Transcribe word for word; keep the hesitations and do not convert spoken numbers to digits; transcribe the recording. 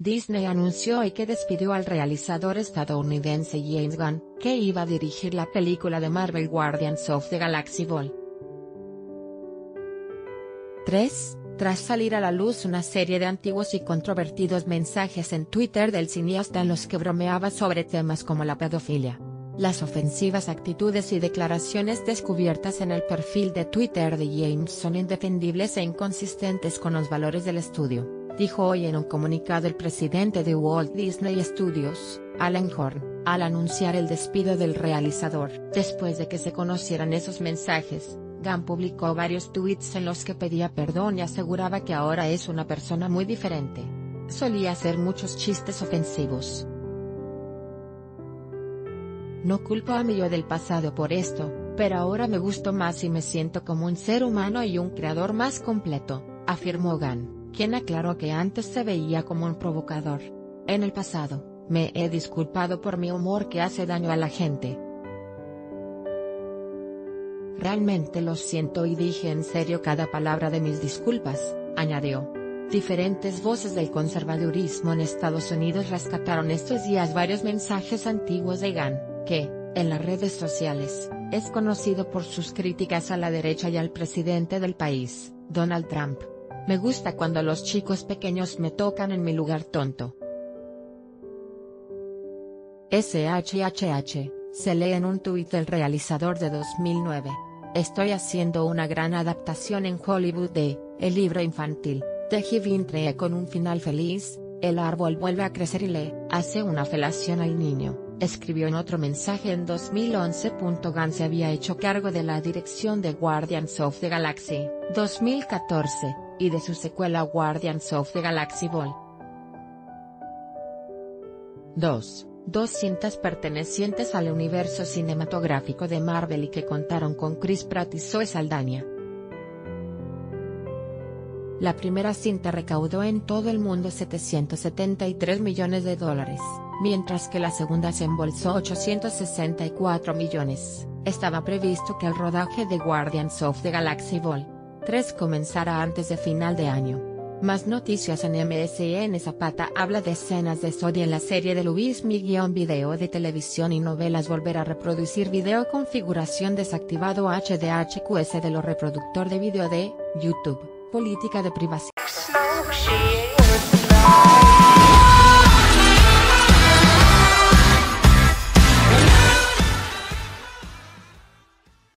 Disney anunció hoy que despidió al realizador estadounidense James Gunn, que iba a dirigir la película de Marvel Guardians of the Galaxy Vol. tres, tras salir a la luz una serie de antiguos y controvertidos mensajes en Twitter del cineasta en los que bromeaba sobre temas como la pedofilia. Las ofensivas actitudes y declaraciones descubiertas en el perfil de Twitter de James son indefendibles e inconsistentes con los valores del estudio, dijo hoy en un comunicado el presidente de Walt Disney Studios, Alan Horn, al anunciar el despido del realizador. Después de que se conocieran esos mensajes, Gunn publicó varios tweets en los que pedía perdón y aseguraba que ahora es una persona muy diferente. Solía hacer muchos chistes ofensivos. No culpo a mi yo del pasado por esto, pero ahora me gusto más y me siento como un ser humano y un creador más completo, afirmó Gunn, quien aclaró que antes se veía como un provocador. En el pasado, me he disculpado por mi humor que hace daño a la gente. Realmente lo siento y dije en serio cada palabra de mis disculpas, añadió. Diferentes voces del conservadurismo en Estados Unidos rescataron estos días varios mensajes antiguos de Gunn, que, en las redes sociales, es conocido por sus críticas a la derecha y al presidente del país, Donald Trump. Me gusta cuando los chicos pequeños me tocan en mi lugar tonto. S H H H, se lee en un tuit del realizador de dos mil nueve. Estoy haciendo una gran adaptación en Hollywood de, el libro infantil, The Heaven Tree con un final feliz, el árbol vuelve a crecer y le, hace una felación al niño, escribió en otro mensaje en dos mil once. Gunn se había hecho cargo de la dirección de Guardians of the Galaxy, dos mil catorce. Y de su secuela Guardians of the Galaxy Vol. dos, doscientas pertenecientes al universo cinematográfico de Marvel y que contaron con Chris Pratt y Zoe Saldana. La primera cinta recaudó en todo el mundo setecientos setenta y tres millones de dólares, mientras que la segunda se embolsó ochocientos sesenta y cuatro millones. Estaba previsto que el rodaje de Guardians of the Galaxy Vol. tres comenzará antes de final de año. Más noticias en M S N. Zapata habla de escenas de sodio en la serie de Luis Miguel. Video de televisión y novelas volver a reproducir video configuración desactivado H D H Q S de lo reproductor de video de YouTube, política de privacidad.